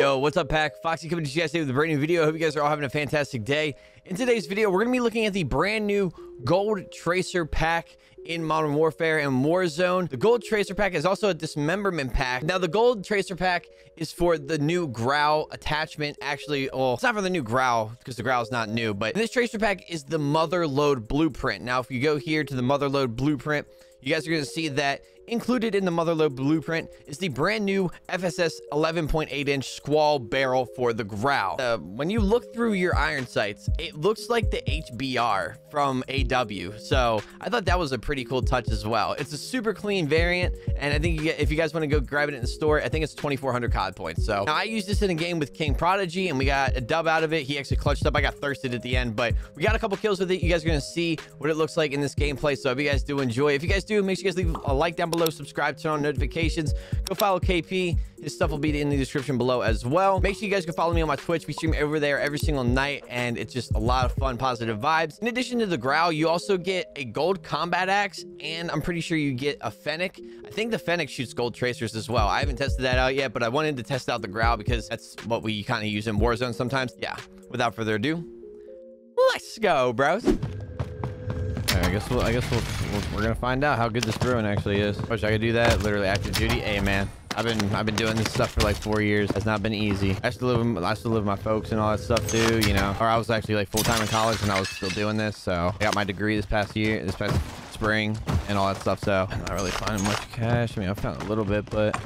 Yo, what's up, Pack? Foxy coming to you guys today with a brand new video. I hope you guys are all having a fantastic day. In today's video, we're going to be looking at the brand new Gold Tracer pack in Modern Warfare and Warzone. The Gold Tracer pack is also a dismemberment pack. Now, the Gold Tracer pack is for the new Grau attachment. Actually, well, it's not for the new Grau because the Grau is not new, but this Tracer pack is the Motherlode Blueprint. Now, if you go here to the Motherlode Blueprint, you guys are going to see that included in the Motherlode Blueprint is the brand new FSS 11.8-inch squall barrel for the Grau. When you look through your iron sights, it looks like the HBR from AW. So I thought that was a pretty cool touch as well. It's a super clean variant, and I think if you guys want to go grab it in the store, I think it's 2,400 COD points. So now I used this in a game with King Prodigy, and we got a dub out of it. He actually clutched up. I got thirsted at the end, but we got a couple kills with it. You guys are going to see what it looks like in this gameplay. So if you guys do enjoy, if you guys do, make sure you guys leave a like down below. Subscribe, turn on notifications, go follow KP. His stuff will be in the description below as well. Make sure you guys can follow me on my Twitch. We stream over there every single night, and it's just a lot of fun, positive vibes. In addition to the Grau, you also get a gold combat axe, and I'm pretty sure you get a Fennec. I think the Fennec shoots gold tracers as well. I haven't tested that out yet, but I wanted to test out the Grau because that's what we kind of use in Warzone sometimes. Yeah, without further ado, let's go, bros. I guess we're gonna find out how good this brewing actually is. Wish I could do that literally after duty. Hey man, I've been doing this stuff for like 4 years. It's not been easy. I still live with my folks and all that stuff too, you know. Or I was actually like full-time in college and I was still doing this. So I got my degree this past spring and all that stuff. So I'm not really finding much cash. I mean, I found a little bit, but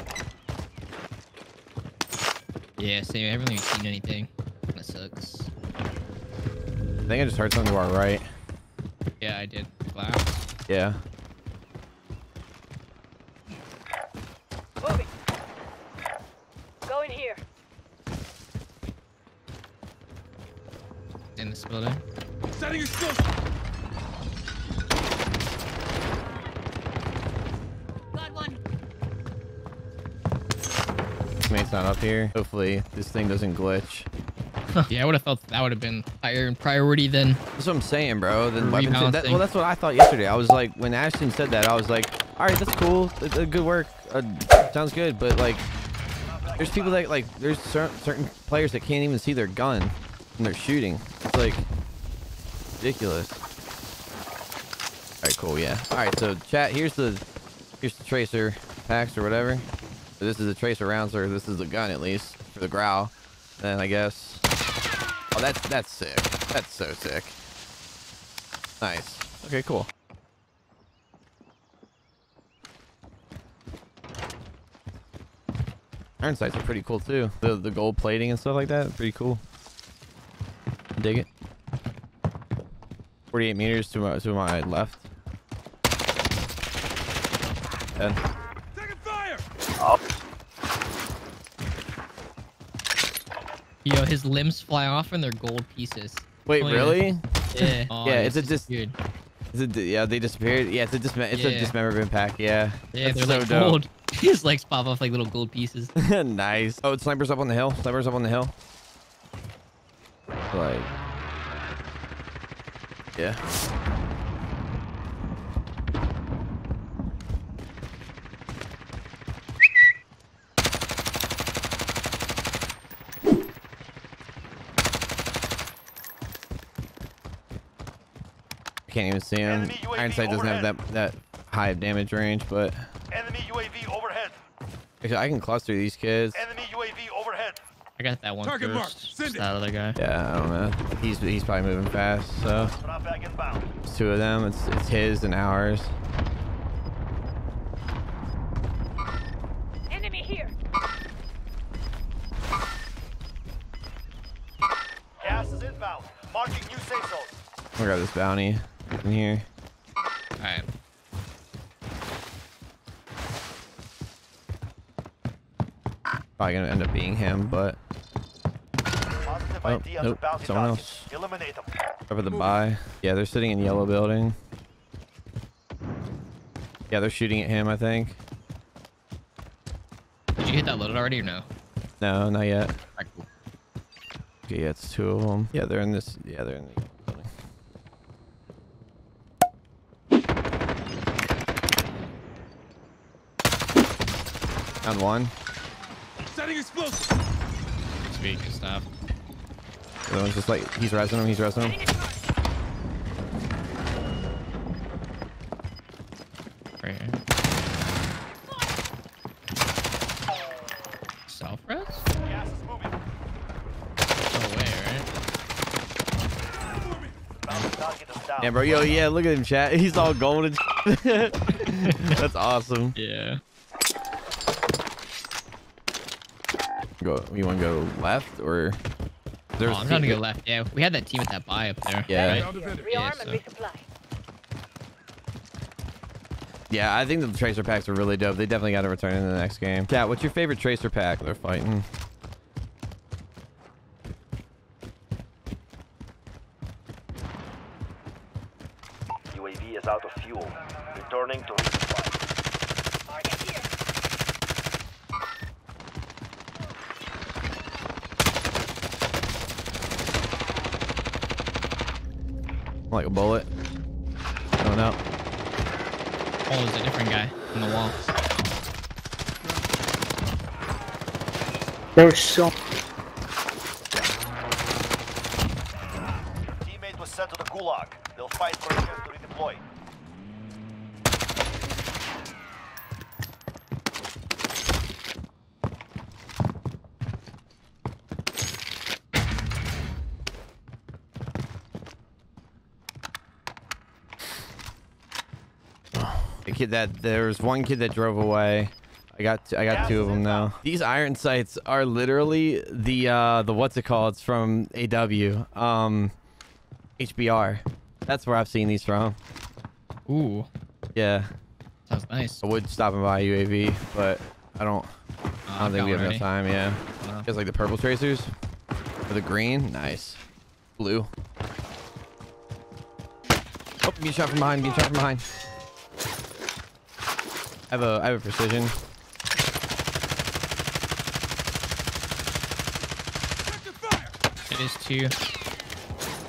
yeah, same. I haven't really seen anything. That sucks. I think I just heard something to our right. Yeah, I did. Glass. Yeah. Moving. Go in here. In this building. Setting your scope. Got one. Mate's not up here. Hopefully, this thing doesn't glitch. Yeah, I would have felt that would have been higher in priority than... That's what I'm saying, bro. Then well, that's what I thought yesterday. I was like, when Ashton said that, I was like, all right, that's cool. Good work. Sounds good. But, like, there's people that, like, there's certain players that can't even see their gun when they're shooting. It's, like, ridiculous. All right, cool, yeah. All right, so, chat, here's the tracer packs or whatever. So this is the tracer rounds, or this is the gun, at least, for the Grau. Then, I guess... Oh, that's sick. That's so sick. Nice. Okay, cool. Iron sights are pretty cool too. The gold plating and stuff like that, pretty cool. Dig it. 48 meters to my left. Dead. Taking fire! Oh. Yo, his limbs fly off and they're gold pieces. Wait, really? Yeah. Oh, yeah, it's a disappeared. Yeah, they disappeared. Yeah, it's a dismemberment pack. Yeah. Yeah, they're so like dope. Gold. His legs pop off like little gold pieces. Nice. Oh, it's snipers up on the hill. Snipers up on the hill. Like, yeah. Can't even see him. Iron sight doesn't have that high of damage range, but enemy UAV overhead. Actually, I can cluster these kids. Enemy UAV overhead. I got that one. Target mark. Send it. That other guy. Yeah, I don't know. He's probably moving fast. So it's two of them. It's his and ours. Enemy here. Gas is inbound. Marking new safe zone. I got this bounty. In here. Alright. Probably gonna end up being him, but oh, nope. Someone else. Cover the buy. Yeah, they're sitting in yellow building. Yeah, they're shooting at him, I think. Did you hit that loaded already or no? No, not yet. Okay, yeah, it's two of them. Yeah, they're in this. Yeah, they're in the building. Found one. Setting explosive. speak and stuff. The other one's just like, he's rezzing him, he's rezzing him. Right here. Self-res? Gas is moving. No way, right? Yeah, bro, yo, yeah, look at him, chat. He's all golden. That's awesome. Yeah. Go. You want to go left or? Oh, I'm trying to go left. Yeah, we had that team with that buy up there. Yeah. Right? Yeah, so. Yeah, I think the tracer packs are really dope. They definitely got to return in the next game. Cat, what's your favorite tracer pack? They're fighting. UAV is out of fuel. Returning to resupply. Like a bullet. Oh no. Oh, there's a different guy in the wall. There's so. Teammate was sent to the Gulag. They'll fight for him to redeploy. That there's one kid that drove away. I got two of them now. These iron sights are literally the what's it called? It's from AW, HBR. That's where I've seen these from. Ooh. Yeah. Sounds nice. I would stop and buy UAV, but I don't think we have enough time. Yeah. Wow. Guys like the purple tracers, or the green. Nice. Blue. Oh, get shot from behind. Get shot from behind. I have a precision. It is two.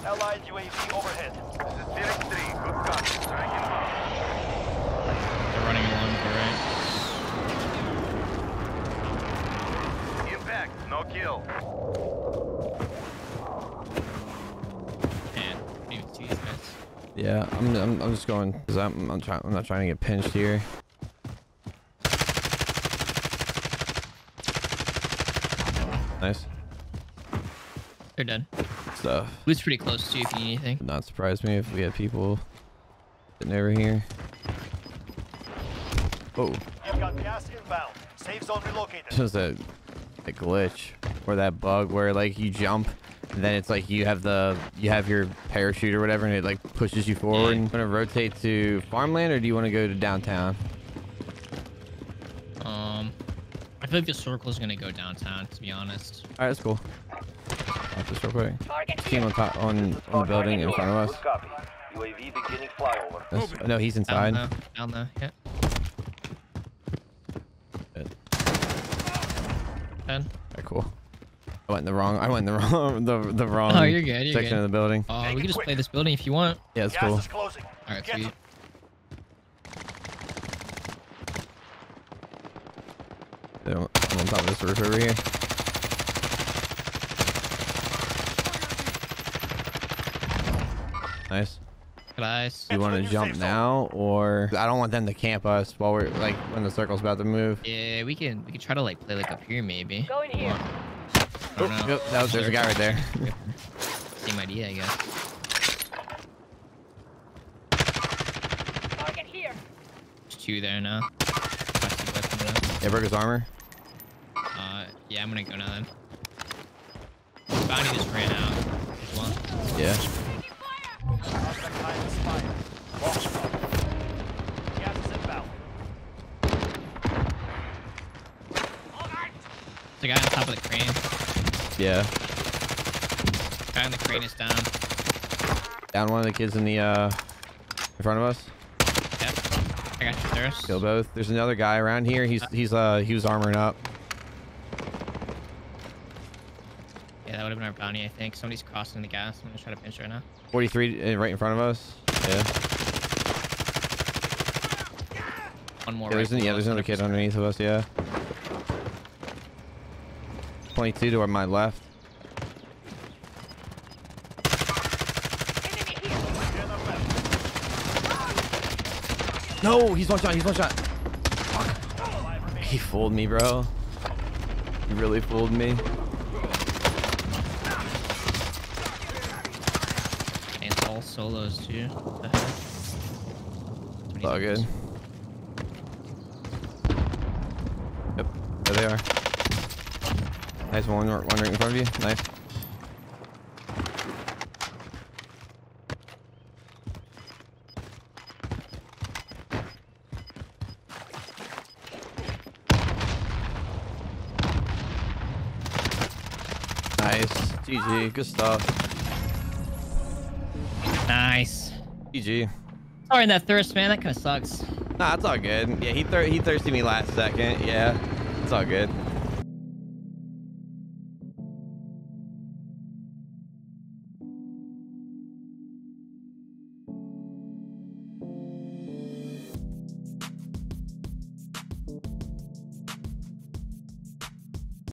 Allied UAV overhead. This is Phoenix 3. Good copy. They're running along for right. Impact. No kill. Man, maybe two guys. Yeah, I'm just going because I'm not trying to get pinched here. Nice. They're done. Stuff. It was pretty close to you if you need anything. Would not surprise me if we had people sitting over here. Oh. You've got gas inbound. Safe zone relocated. This is a glitch or that bug where like you jump and then it's like you have your parachute or whatever and it like pushes you forward. Yeah. You want to rotate to farmland or do you want to go to downtown? I feel like the circle is going to go downtown, to be honest. All right, that's cool. Watch this real quick. Team on top, on the building in front of us. UAV beginning flyover. That's, no, he's inside. Down there, yeah. Good. 10. All right, cool. I went in the wrong oh, you're good, section of the building. Oh, we can just play this building if you want. Yeah, that's cool. All right, sweet. I'm on top of this roof over here. Nice. Nice. You want to jump now, or I don't want them to camp us while we're like when the circle's about to move. Yeah, we can try to like play like up here maybe. Go in here. Oh, yep, that was, there's a guy right there. Same idea, I guess. Target here. There's two there now. Yeah, broke his armor. Yeah, I'm gonna go now then. Bounty just ran out. There's one. Yeah. The guy on top of the crane. Yeah. The guy on the crane is down. Down one of the kids in the in front of us. I got you, There's. Kill both. There's another guy around here. He was armoring up. Yeah, that would have been our bounty, I think. Somebody's crossing the gas. I'm gonna try to pinch right now. 43 right in front of us. Yeah. One more. Yeah, right there's another kid underneath of us. Yeah. 22 to my left. No, he's one shot. He's one shot. Fuck. He fooled me, bro. He really fooled me. It's all solos, too. It's all good. Yep, there they are. Nice one. One right in front of you. Nice. Nice. GG. Good stuff. Nice. GG. Sorry, that thirst, man. That kind of sucks. Nah, it's all good. Yeah, he thirsted me last second. Yeah, it's all good.